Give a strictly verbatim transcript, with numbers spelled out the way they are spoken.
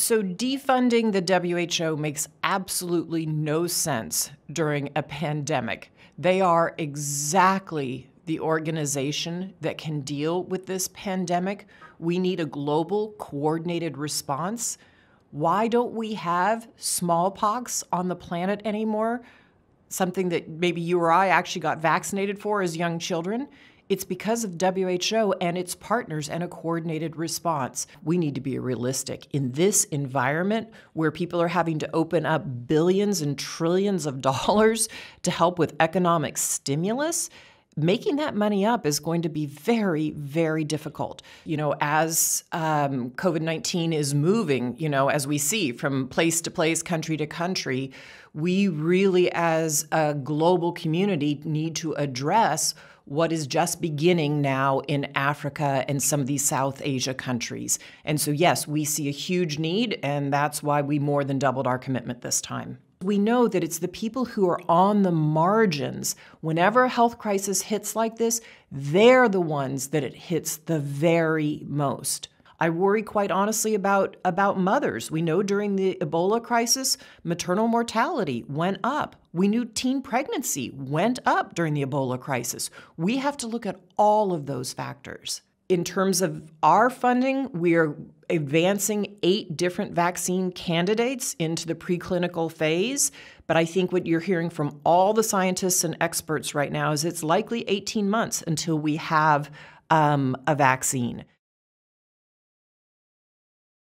So defunding the W H O makes absolutely no sense during a pandemic. They are exactly the organization that can deal with this pandemic. We need a global coordinated response. Why don't we have smallpox on the planet anymore? Something that maybe you or I actually got vaccinated for as young children. It's because of W H O and its partners and a coordinated response. We need to be realistic. In this environment where people are having to open up billions and trillions of dollars to help with economic stimulus, making that money up is going to be very, very difficult. You know, as um, COVID nineteen is moving, you know, as we see from place to place, country to country, we really as a global community need to address what is just beginning now in Africa and some of these South Asia countries. And so, yes, we see a huge need, and that's why we more than doubled our commitment this time. We know that it's the people who are on the margins. Whenever a health crisis hits like this, they're the ones that it hits the very most. I worry quite honestly about, about mothers. We know during the Ebola crisis, maternal mortality went up. We knew teen pregnancy went up during the Ebola crisis. We have to look at all of those factors. In terms of our funding, we are advancing eight different vaccine candidates into the preclinical phase. But I think what you're hearing from all the scientists and experts right now is it's likely eighteen months until we have um, a vaccine.